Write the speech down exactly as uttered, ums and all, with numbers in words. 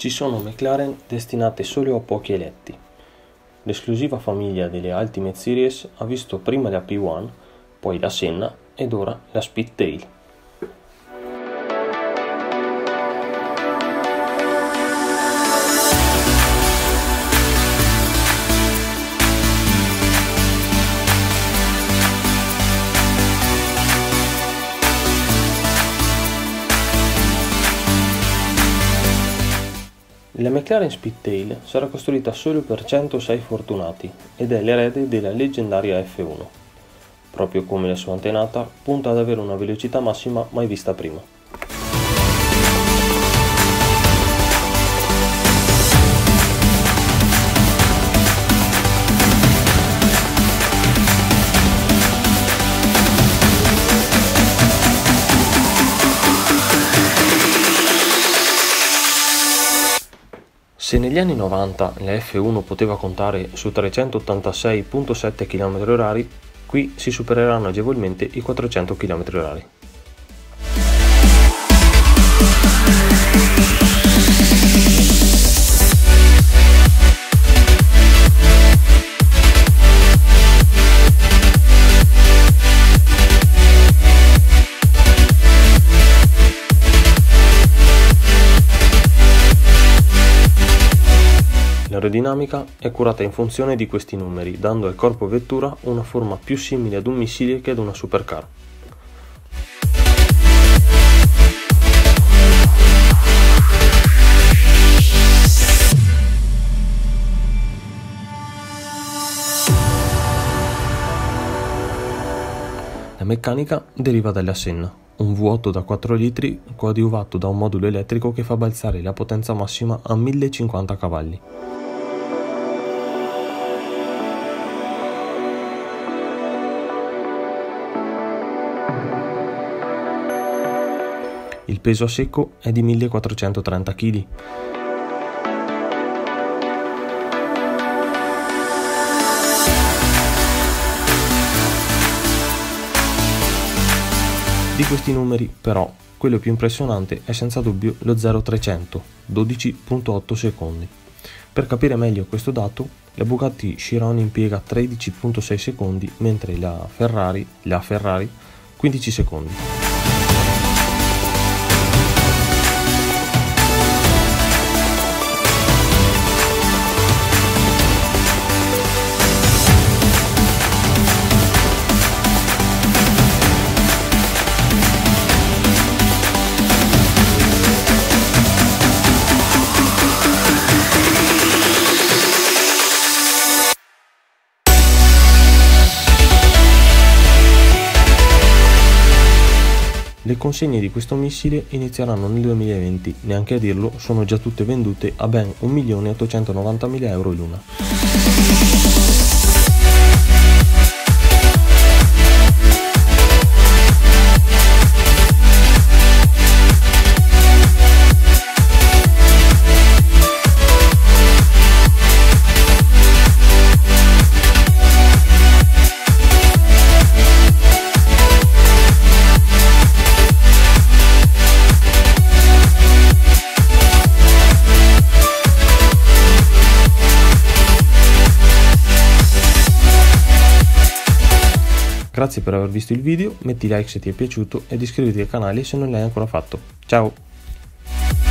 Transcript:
ci sono McLaren destinate solo a pochi eletti. L'esclusiva famiglia delle Ultimate Series ha visto prima la P uno, poi la Senna ed ora la Speedtail. La McLaren Speedtail sarà costruita solo per centosei fortunati ed è l'erede della leggendaria F uno. Proprio come la sua antenata, punta ad avere una velocità massima mai vista prima. Se negli anni novanta la F uno poteva contare su trecentottantasei virgola sette chilometri orari, qui si supereranno agevolmente i quattrocento chilometri orari. L'aerodinamica è curata in funzione di questi numeri, dando al corpo vettura una forma più simile ad un missile che ad una supercar. La meccanica deriva dalla Senna, un V otto da quattro litri coadiuvato da un modulo elettrico che fa balzare la potenza massima a millecinquanta cavalli. Il peso a secco è di millequattrocentotrenta chili. Di questi numeri, però, quello più impressionante è senza dubbio lo zero trecento, dodici virgola otto secondi. Per capire meglio questo dato, la Bugatti Chiron impiega tredici virgola sei secondi, mentre la Ferrari, la Ferrari quindici secondi. Le consegne di questo missile inizieranno nel duemilaventi, neanche a dirlo sono già tutte vendute a ben un milione ottocentonovantamila euro l'una. Grazie per aver visto il video, metti like se ti è piaciuto ed iscriviti al canale se non l'hai ancora fatto. Ciao!